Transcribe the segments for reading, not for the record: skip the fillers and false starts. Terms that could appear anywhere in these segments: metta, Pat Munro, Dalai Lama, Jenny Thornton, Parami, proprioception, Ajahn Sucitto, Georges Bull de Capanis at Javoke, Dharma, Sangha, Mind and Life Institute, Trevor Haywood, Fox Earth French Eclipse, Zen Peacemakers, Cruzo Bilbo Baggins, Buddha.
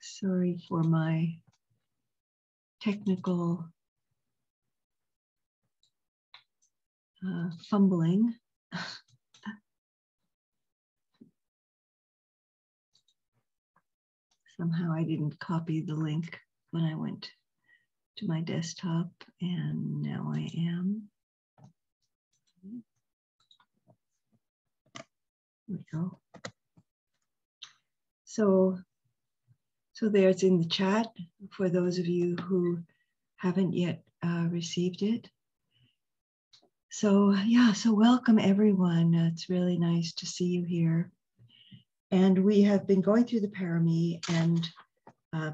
Sorry for my technical fumbling. Somehow I didn't copy the link when I went to my desktop, and now I am. There we go. So there's in the chat for those of you who haven't yet received it. So yeah, so welcome everyone. It's really nice to see you here. And we have been going through the Parami, and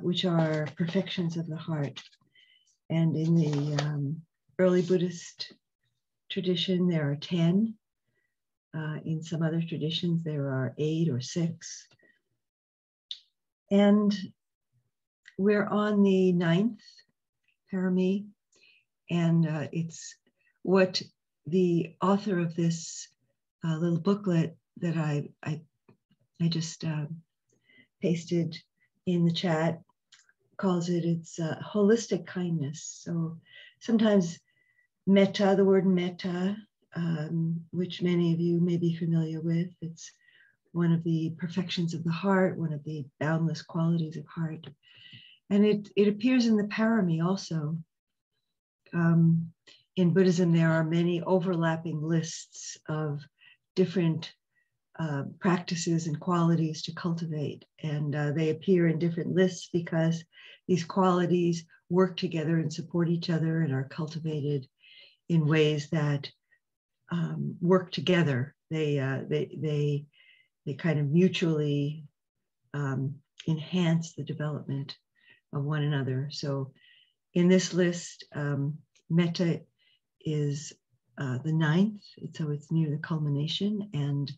which are perfections of the heart. And in the early Buddhist tradition, there are 10. In some other traditions, there are 8 or 6. And we're on the 9th Parami, and it's what the author of this little booklet that I just pasted in the chat calls it, it's holistic kindness. So sometimes metta, the word metta, which many of you may be familiar with, it's one of the perfections of the heart, one of the boundless qualities of heart. And it appears in the Parami also. In Buddhism, there are many overlapping lists of different practices and qualities to cultivate. And they appear in different lists because these qualities work together and support each other and are cultivated in ways that work together. They kind of mutually enhance the development of one another. So in this list, metta is the 9th, so it's near the culmination. And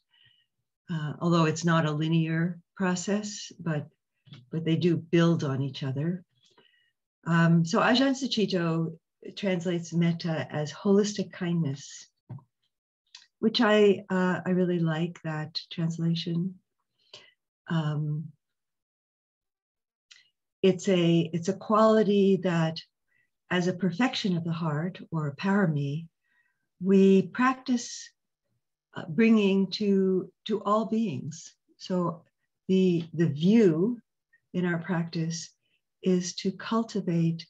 although it's not a linear process, but they do build on each other. So Ajahn Sucitto translates metta as holistic kindness, which I really like that translation. It's a quality that, as a perfection of the heart or a parami, we practice bringing to all beings. So the view in our practice is to cultivate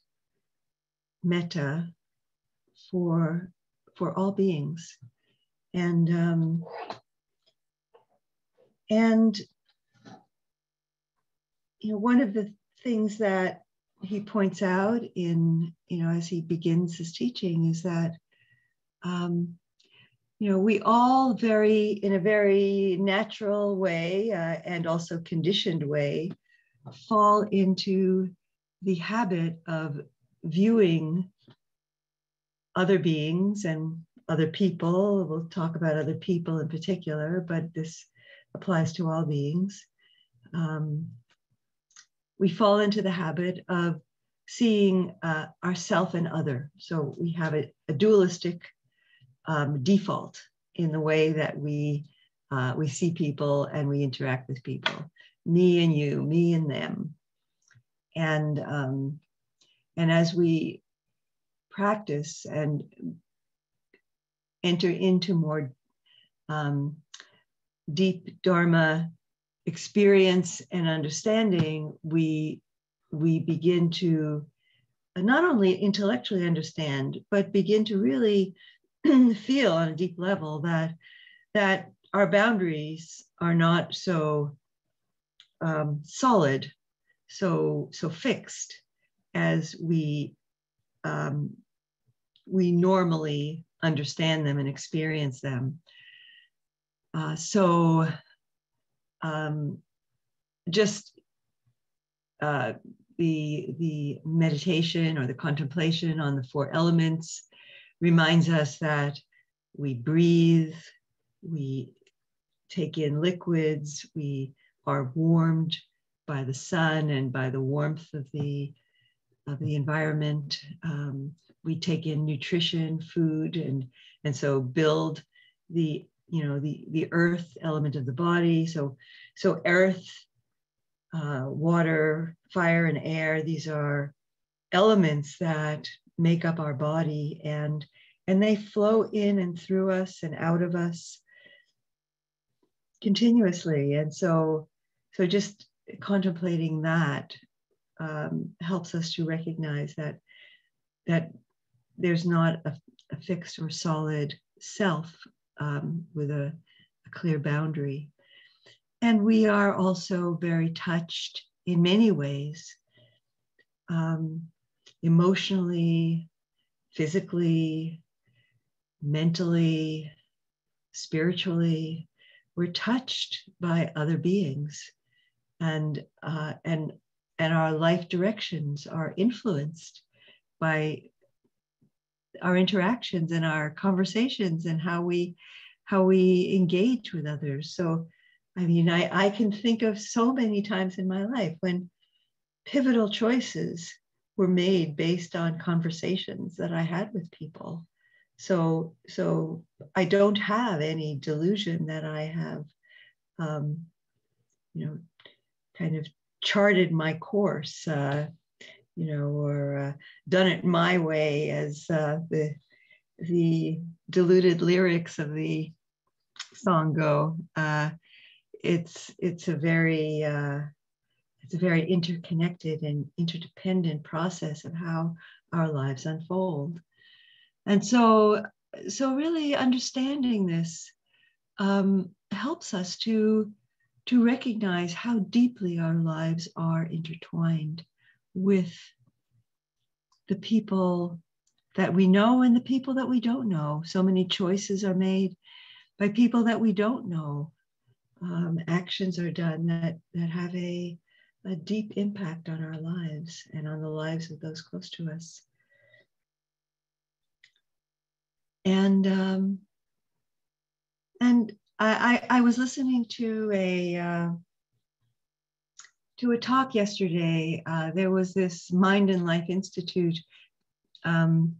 metta for all beings, and you know, one of the things that he points out in, you know, as he begins his teaching is that you know, we all in a very natural way and also conditioned way fall into the habit of viewing other beings and other people. We'll talk about other people in particular, but this applies to all beings. We fall into the habit of seeing ourself and other. So we have a dualistic default in the way that we see people and we interact with people. Me and you, me and them. And as we practice and enter into more deep Dharma experience and understanding, we begin to not only intellectually understand, but begin to really feel on a deep level that our boundaries are not so solid, so fixed as we normally understand them and experience them. The meditation or the contemplation on the 4 elements reminds us that we breathe, we take in liquids, we are warmed by the sun and by the warmth of the environment. We take in nutrition, food, and so build the you know, the earth element of the body. So earth, water, fire, and air, these are elements that make up our body, and they flow in and through us and out of us continuously. And so just contemplating that helps us to recognize that there's not a fixed or solid self with a clear boundary. And we are also very touched in many ways, emotionally, physically, mentally, spiritually. We're touched by other beings, and our life directions are influenced by our interactions and our conversations and how we engage with others. So, I mean, I can think of so many times in my life when pivotal choices were made based on conversations that I had with people. So I don't have any delusion that I have, kind of charted my course, or done it my way, as the diluted lyrics of the song go. It's a very interconnected and interdependent process of how our lives unfold. And so really understanding this helps us to recognize how deeply our lives are intertwined with the people that we know and the people that we don't know. So many choices are made by people that we don't know. Actions are done that have a deep impact on our lives and on the lives of those close to us. And I was listening to a talk yesterday. There was this Mind and Life Institute panel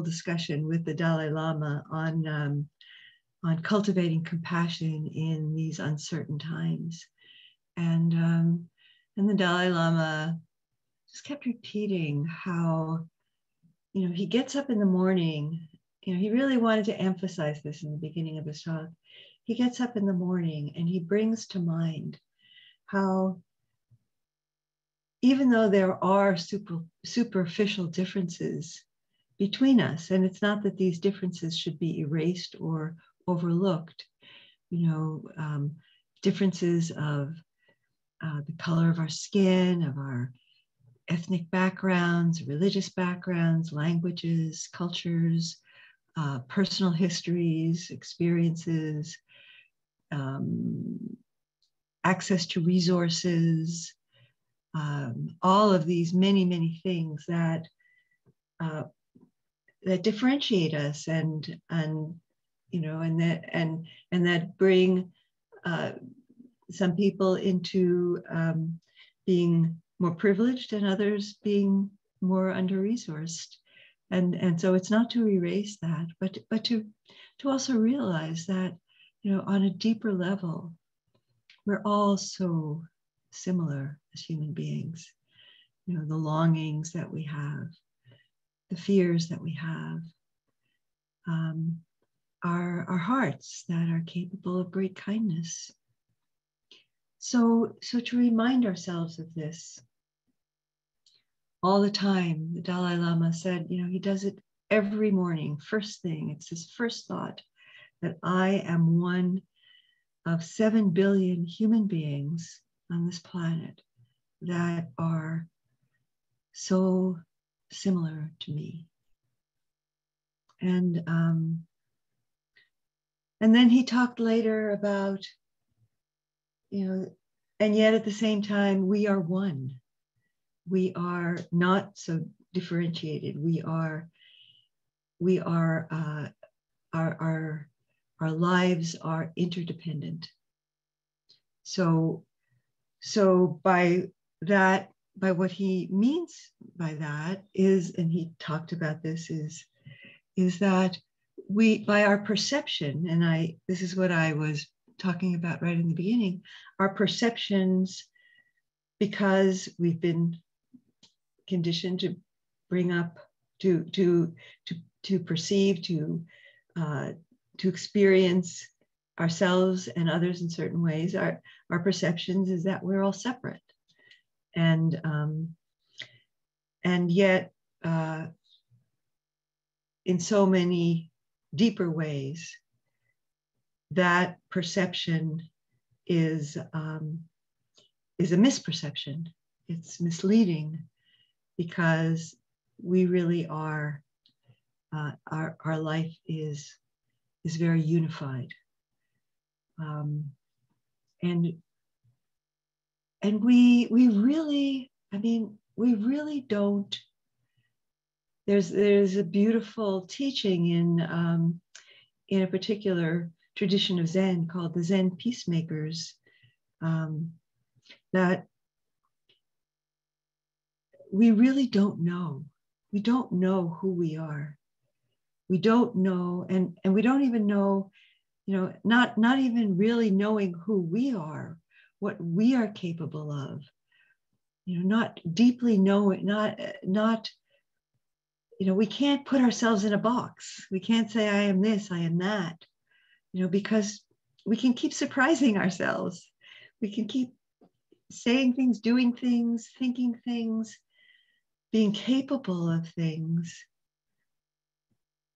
discussion with the Dalai Lama on cultivating compassion in these uncertain times. And the Dalai Lama just kept repeating how, you know, he gets up in the morning, you know, he really wanted to emphasize this in the beginning of his talk. He gets up in the morning and he brings to mind how, even though there are superficial differences between us, and it's not that these differences should be erased or overlooked, you know, differences of the color of our skin, of our ethnic backgrounds, religious backgrounds, languages, cultures, personal histories, experiences, access to resources, all of these many, many things that differentiate us and that bring some people into being more privileged and others being more under-resourced. And so it's not to erase that, but to also realize that, you know, on a deeper level, we're all so similar as human beings. You know, the longings that we have, the fears that we have, our hearts that are capable of great kindness. So to remind ourselves of this all the time. The Dalai Lama said, you know, he does it every morning, first thing. It's his first thought, that I am one of 7 billion human beings on this planet that are so similar to me. And then he talked later about, you know, and yet at the same time, we are one. We are not so differentiated. Our lives are interdependent. So by that, by what he means by that is, and he talked about this, is that by our perception, and this is what I was talking about right in the beginning, our perceptions, because we've been conditioned to bring up, to perceive, to experience ourselves and others in certain ways, our perceptions is that we're all separate. And yet, in so many deeper ways, that perception is a misperception. It's misleading, because we really are, our life is very unified. And we really, I mean, we really don't. There's a beautiful teaching in a particular tradition of Zen called the Zen Peacemakers, that we really don't know. We don't know who we are. We don't know, and we don't even know, you know, not even really knowing who we are, what we are capable of, you know, not deeply knowing, not, you know, we can't put ourselves in a box. We can't say, I am this, I am that, you know, because we can keep surprising ourselves. We can keep saying things, doing things, thinking things, being capable of things,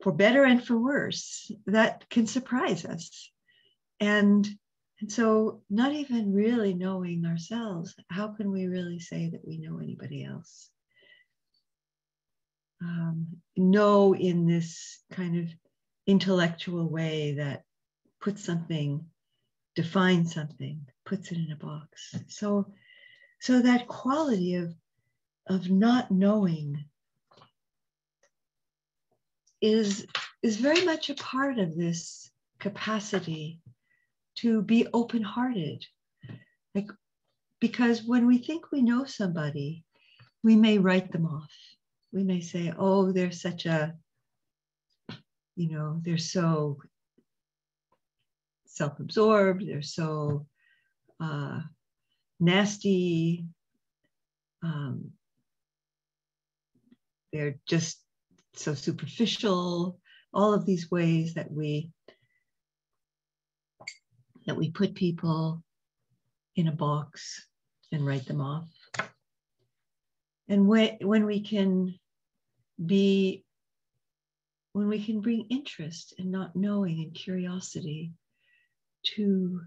for better and for worse, that can surprise us. And so not even really knowing ourselves, how can we really say that we know anybody else? Know in this kind of intellectual way that puts something, defines something, puts it in a box. So that quality of not knowing is very much a part of this capacity to be open-hearted. Like, because when we think we know somebody, we may write them off. We may say, oh, they're such a, you know, they're so self-absorbed, they're so nasty, they're just so superficial, all of these ways that we put people in a box and write them off. And when we can be, when we can bring interest and not knowing and curiosity to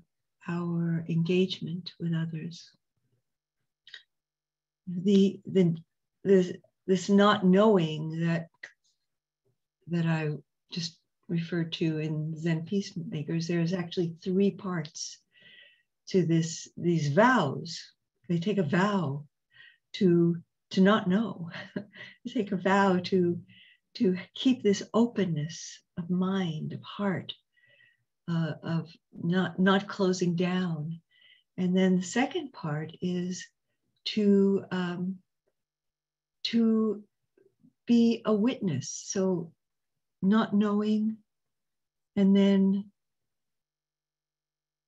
our engagement with others, this not knowing that I just referred to in Zen Peacemakers, there's actually three parts to this, these vows. They take a vow to not know. They take a vow to keep this openness of mind, of heart, of not closing down. And then the second part is to be a witness. So not knowing, and then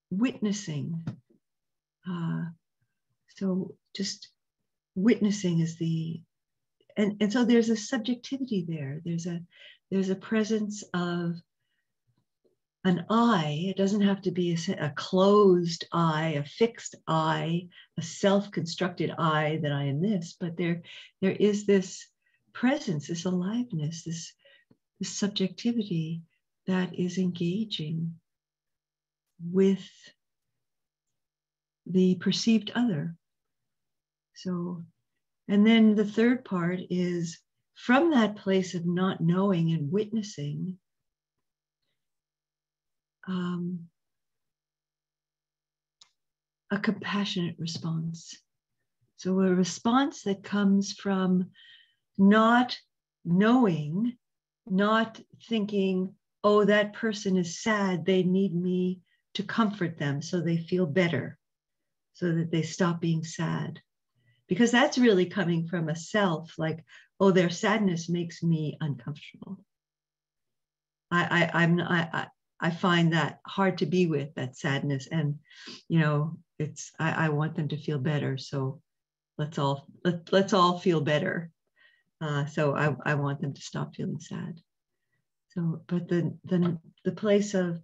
witnessing. So just witnessing is the, and so there's a subjectivity there. There's a presence of an I. It doesn't have to be a closed I, a fixed I, a self-constructed I that I am this, but there is this presence, this aliveness, the subjectivity that is engaging with the perceived other. So, and then the third part is from that place of not knowing and witnessing, a compassionate response. So a response that comes from not knowing, not thinking, oh, that person is sad, they need me to comfort them so they feel better, so that they stop being sad. Because that's really coming from a self, like, oh, their sadness makes me uncomfortable. I find that hard to be with, that sadness. And, you know, it's, I want them to feel better. So let's all feel better. So I want them to stop feeling sad. So, but the place of,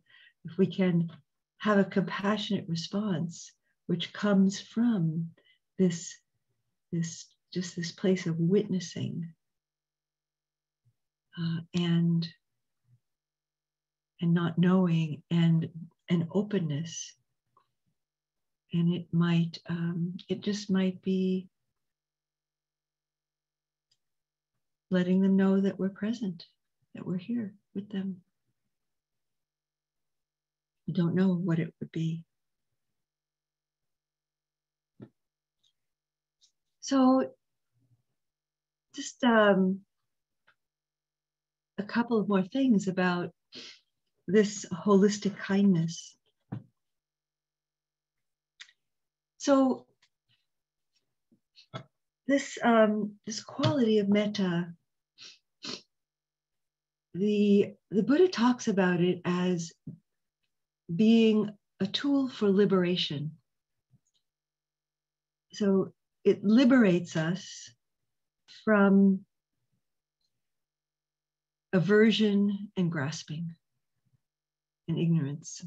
if we can have a compassionate response, which comes from this place of witnessing, and not knowing, and an openness, and it just might be letting them know that we're present, that we're here with them. We don't know what it would be. So just a couple of more things about this holistic kindness. So this, this quality of metta, the Buddha talks about it as being a tool for liberation. So it liberates us from aversion and grasping and ignorance.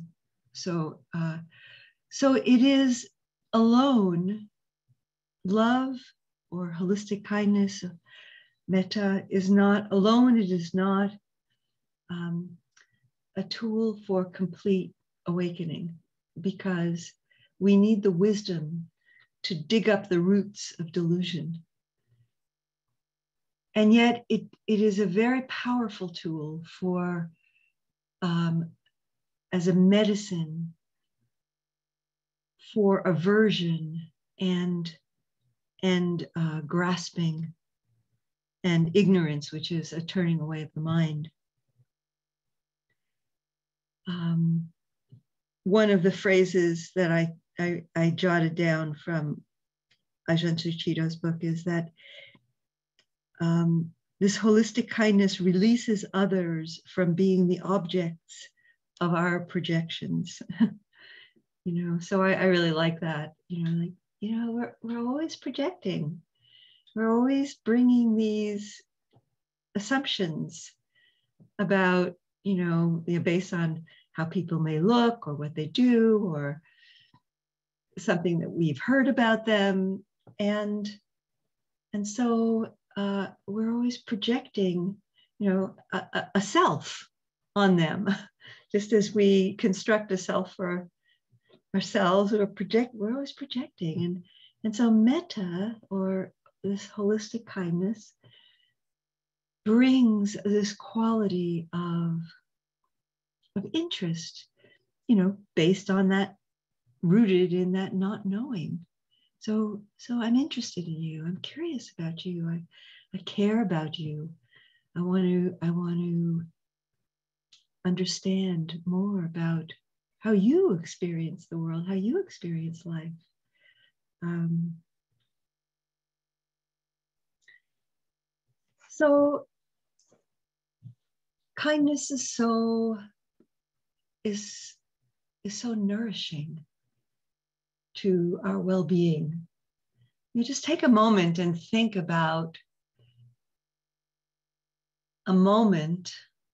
So, so it is alone, love or holistic kindness, metta is not alone. It is not a tool for complete awakening, because we need the wisdom to dig up the roots of delusion. And yet it is a very powerful tool for, as a medicine for aversion and grasping and ignorance, which is a turning away of the mind. One of the phrases that I jotted down from Ajahn Sucitto's book is that this holistic kindness releases others from being the objects of our projections. You know, so I really like that. You know, like, you know, we're always projecting. We're always bringing these assumptions about, you know, they're based on how people may look or what they do or something that we've heard about them. And so we're always projecting, you know, a self on them. Just as we construct a self for ourselves or project, we're always projecting. And so metta, or this holistic kindness, brings this quality of interest, you know, based on that, rooted in that not knowing. So I'm interested in you. I'm curious about you. I care about you. I want to understand more about how you experience the world, how you experience life. So kindness is so nourishing to our well-being. You just take a moment and think about a moment,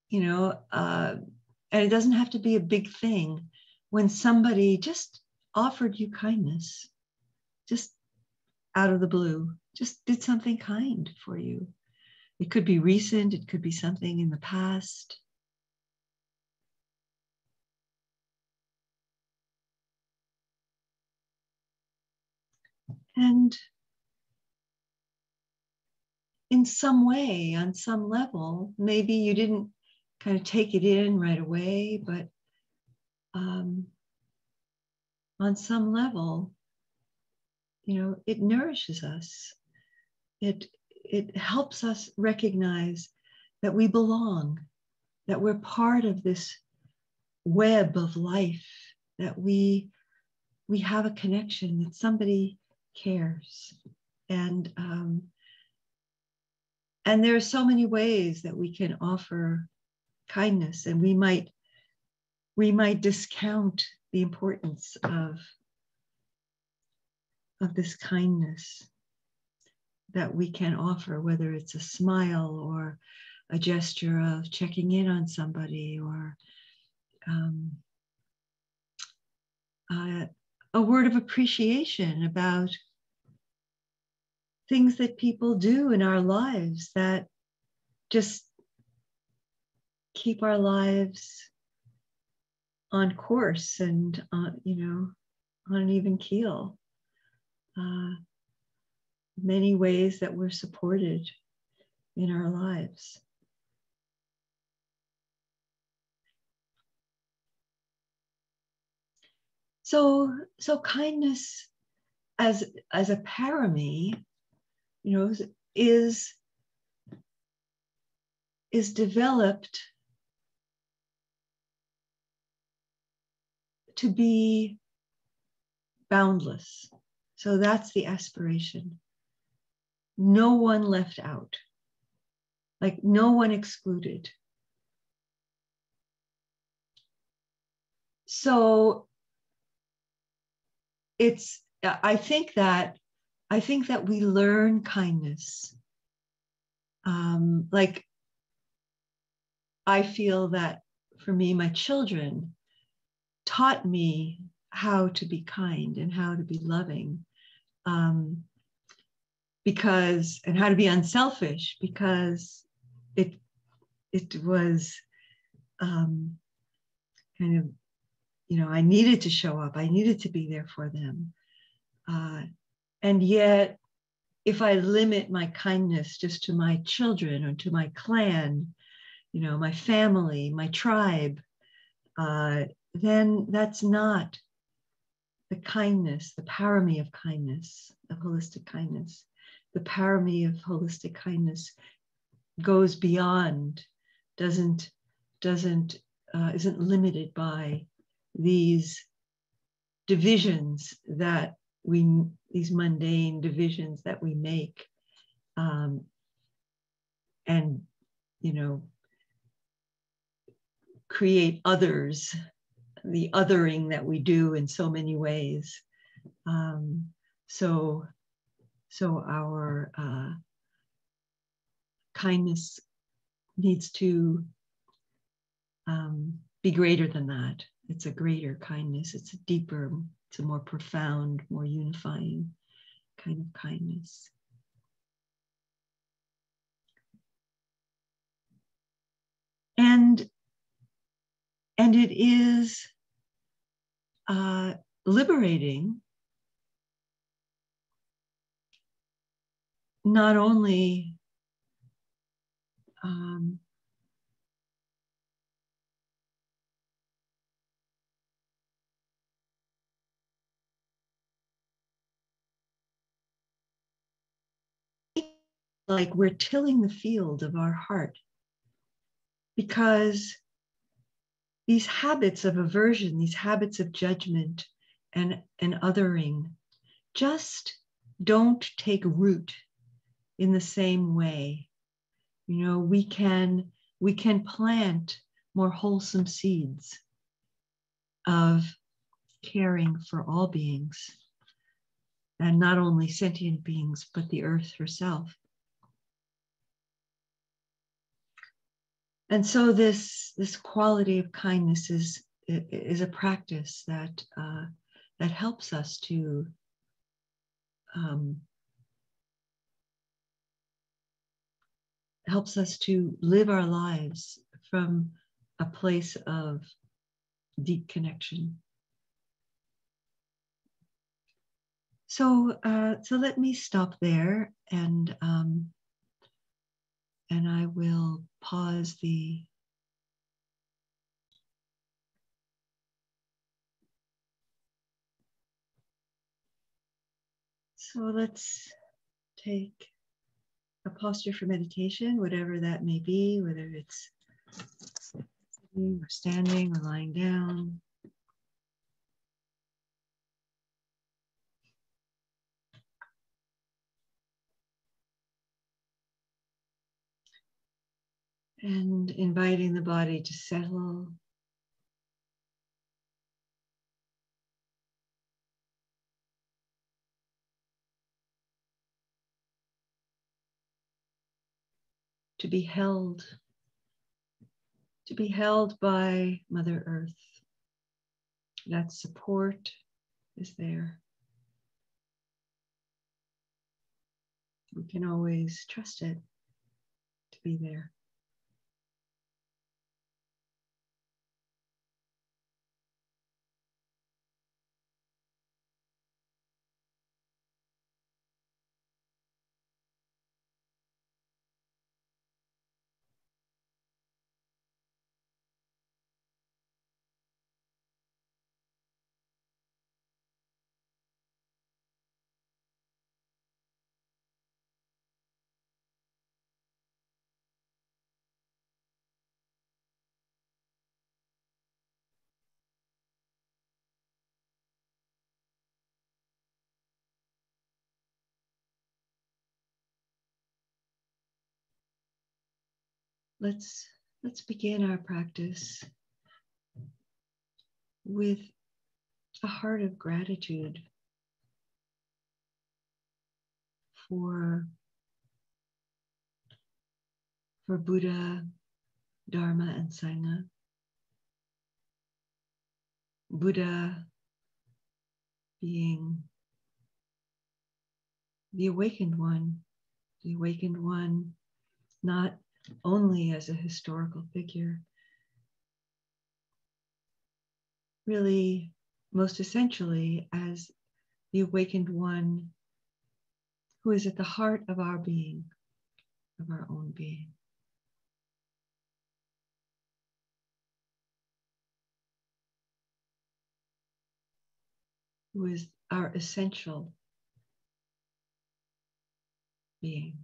you know, and it doesn't have to be a big thing, when somebody just offered you kindness, just out of the blue, just did something kind for you. It could be recent, it could be something in the past. And in some way, on some level, maybe you didn't kind of take it in right away, but on some level, you know, it nourishes us. It helps us recognize that we belong, that we're part of this web of life, that we have a connection, that somebody cares. And there are so many ways that we can offer kindness, and we might discount the importance of this kindness that we can offer, whether it's a smile or a gesture of checking in on somebody, or a word of appreciation about things that people do in our lives that just keep our lives on course and on an even keel. Many ways that we're supported in our lives. So kindness as a parami, is developed to be boundless. So that's the aspiration. No one left out, like no one excluded. So it's, I think that we learn kindness. Like I feel that for me, my children taught me how to be kind and how to be loving, and how to be unselfish, because it was I needed to show up, I needed to be there for them. And yet, if I limit my kindness just to my children or to my clan, my family, my tribe, then that's not the kindness, the parami of kindness, of holistic kindness. The parami of holistic kindness goes beyond, isn't limited by these divisions that these mundane divisions that we make, create others, the othering that we do in so many ways. So our kindness needs to be greater than that. It's a greater kindness. It's a deeper, it's a more profound, more unifying kind of kindness. And it is liberating, not only like we're tilling the field of our heart, because these habits of aversion, these habits of judgment and othering just don't take root in the same way. We can plant more wholesome seeds of caring for all beings, and not only sentient beings, but the earth herself. And so this quality of kindness is a practice that helps us to live our lives from a place of deep connection. So let me stop there, and I will pause the So let's take a posture for meditation, whatever that may be, whether it's sitting or standing or lying down. and inviting the body to settle. To be held by Mother Earth. That support is there. We can always trust it to be there. Let's begin our practice with a heart of gratitude for Buddha, Dharma, and Sangha. Buddha being the awakened one, not only as a historical figure, really most essentially as the awakened one who is at the heart of our being, of our own being. Who is our essential being.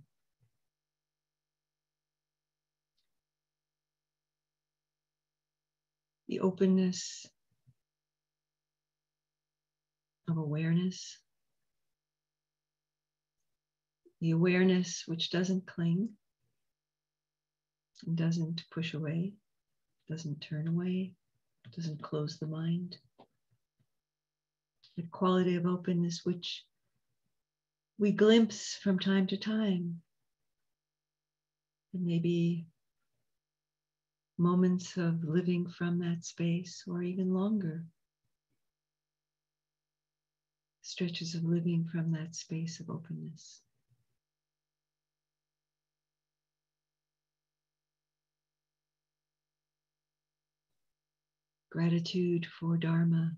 The openness of awareness, the awareness which doesn't cling, and doesn't push away, doesn't turn away, doesn't close the mind. The quality of openness which we glimpse from time to time, and maybe moments of living from that space, or even longer stretches of living from that space of openness. Gratitude for Dharma,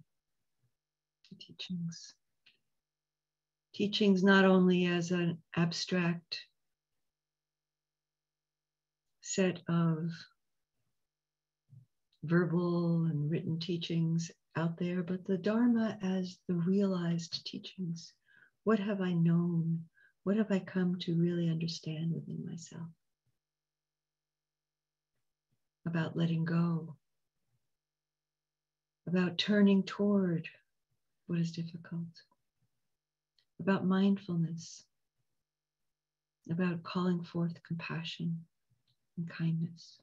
the teachings. Teachings not only as an abstract set of verbal and written teachings out there, but the Dharma as the realized teachings. What have I known? What have I come to really understand within myself? About letting go, about turning toward what is difficult, about mindfulness, about calling forth compassion and kindness.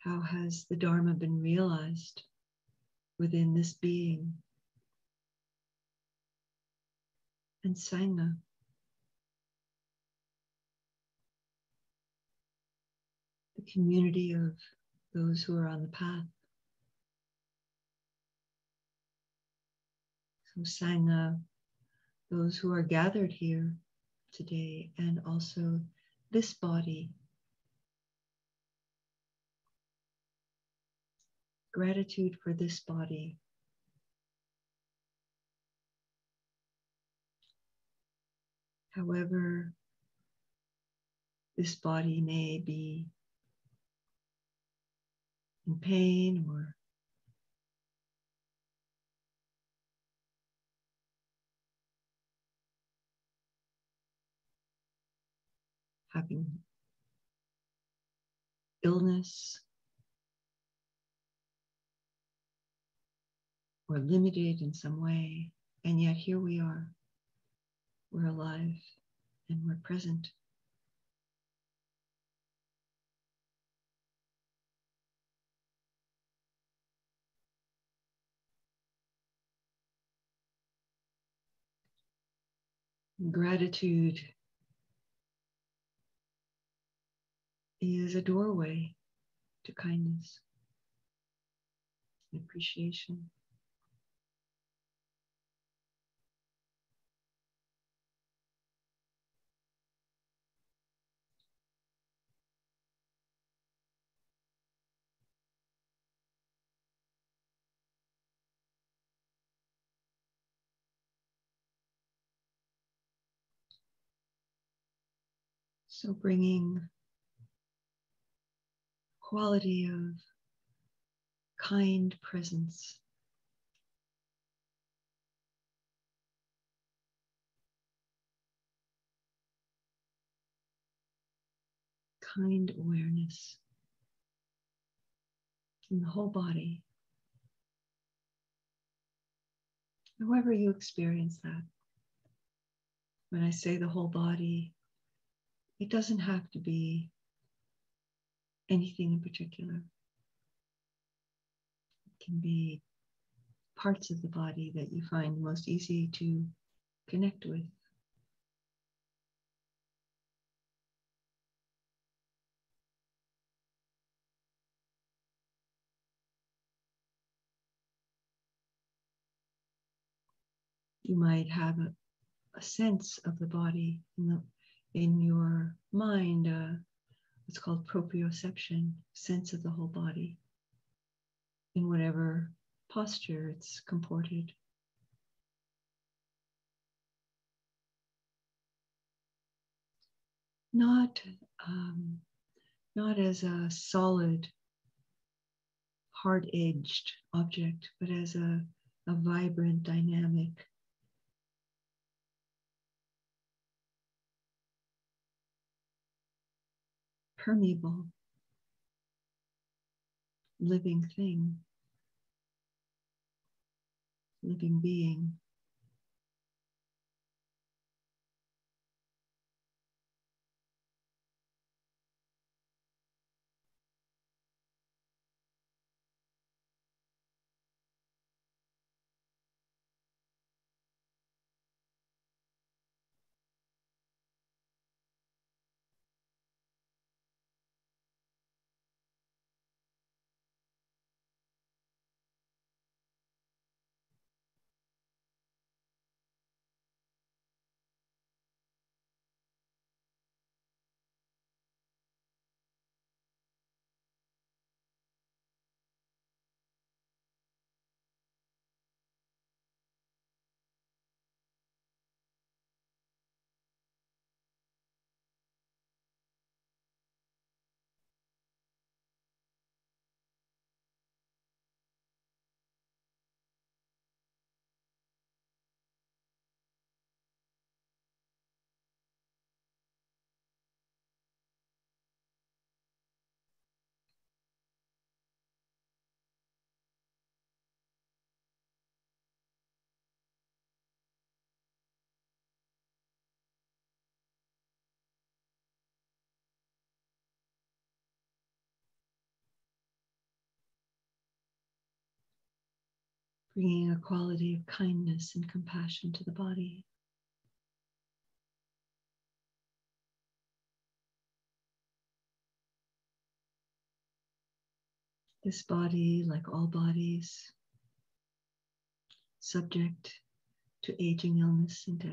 How has the Dharma been realized within this being? And Sangha. The community of those who are on the path. So Sangha, those who are gathered here today, and also this body. Gratitude for this body. However, this body may be in pain or having illness, or limited in some way, and yet here we are. We're alive and we're present. Gratitude is a doorway to kindness and appreciation. So bringing quality of kind presence kind awareness in the whole body, however you experience that. When I say the whole body, it doesn't have to be anything in particular. It can be parts of the body that you find most easy to connect with. You might have a sense of the body in your mind, what's called proprioception, sense of the whole body, in whatever posture it's comported. Not as a solid, hard-edged object, but as a vibrant, dynamic, permeable, living thing, living being. Bringing a quality of kindness and compassion to the body. This body, like all bodies, subject to aging, illness, and death.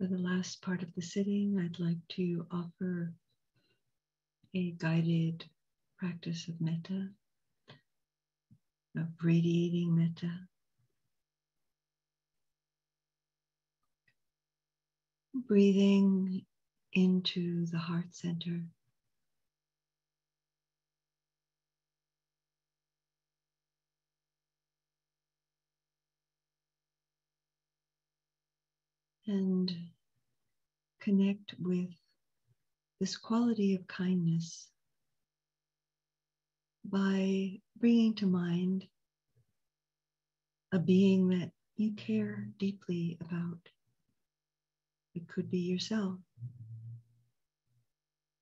For the last part of the sitting, I'd like to offer a guided practice of metta, of radiating metta. Breathing into the heart center. And connect with this quality of kindness by bringing to mind a being that you care deeply about. It could be yourself.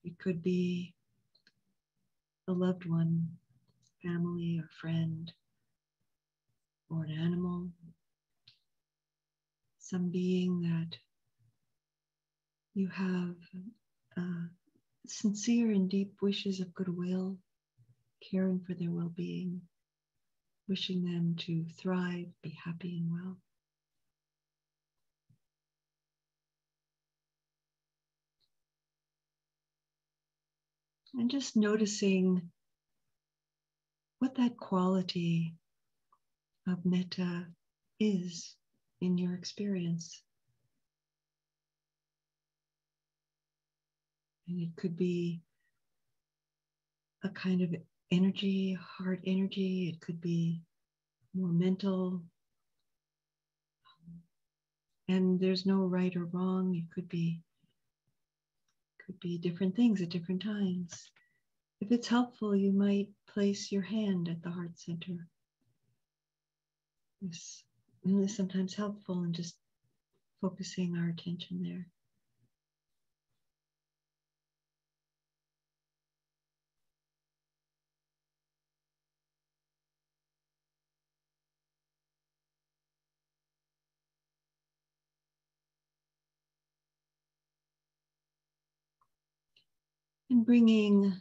It could be a loved one, family or friend, or an animal. Some being that you have sincere and deep wishes of goodwill, caring for their well-being, wishing them to thrive, be happy and well. And just noticing what that quality of metta is in your experience. And it could be a kind of energy, heart energy. It could be more mental. And there's no right or wrong. It could be different things at different times. If it's helpful, you might place your hand at the heart center. Yes. And it's sometimes helpful in just focusing our attention there. And bringing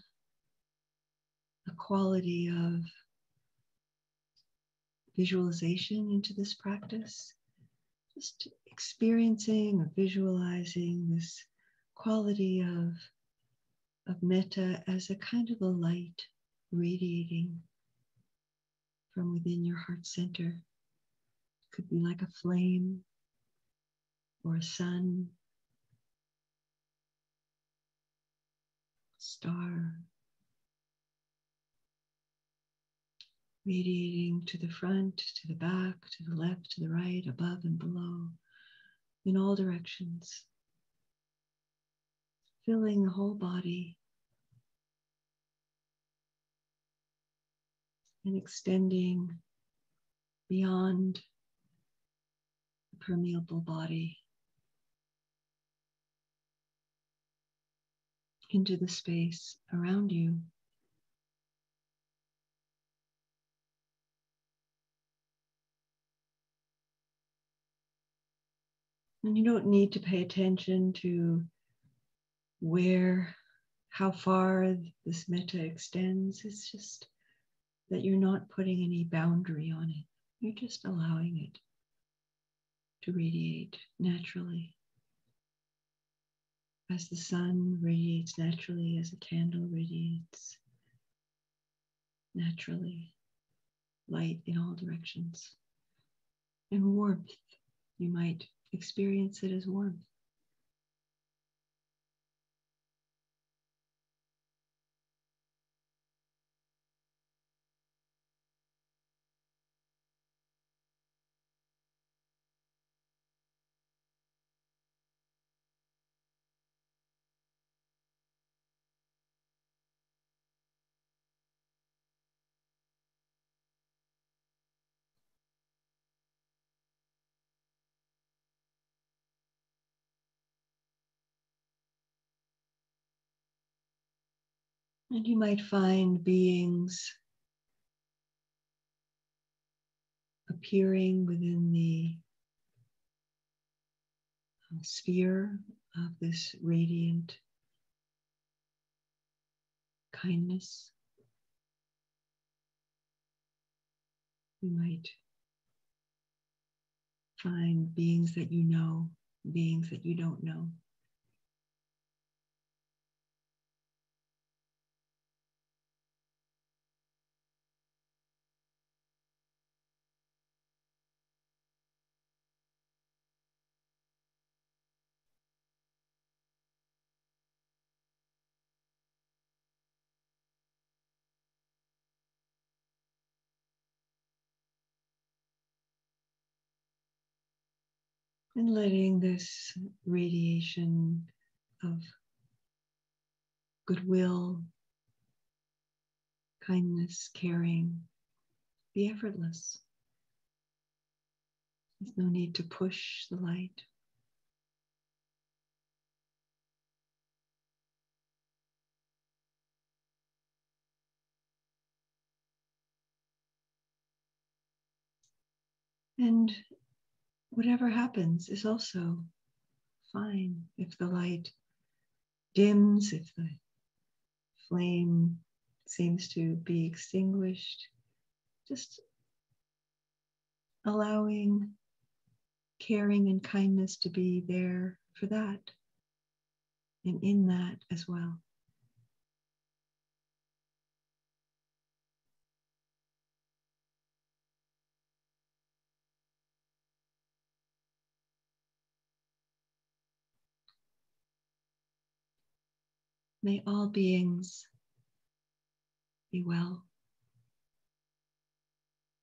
a quality of visualization into this practice, just experiencing or visualizing this quality of metta as a kind of a light radiating from within your heart center. It could be like a flame or a sun, star, radiating to the front, to the back, to the left, to the right, above and below, in all directions, filling the whole body and extending beyond the permeable body into the space around you. And you don't need to pay attention to where, how far this metta extends. It's just that you're not putting any boundary on it. You're just allowing it to radiate naturally. As the sun radiates naturally, as a candle radiates naturally, light in all directions. And warmth, you might experience it as warmth. And you might find beings appearing within the sphere of this radiant kindness. You might find beings that you know, beings that you don't know. And letting this radiation of goodwill, kindness, caring, be effortless. There's no need to push the light. And whatever happens is also fine. If the light dims, if the flame seems to be extinguished, just allowing caring and kindness to be there for that and in that as well. May all beings be well.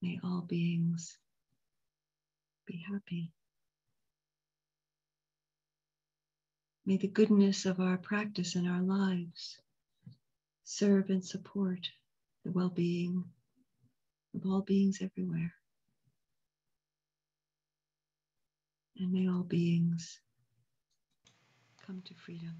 May all beings be happy. May the goodness of our practice and our lives serve and support the well-being of all beings everywhere. And may all beings come to freedom.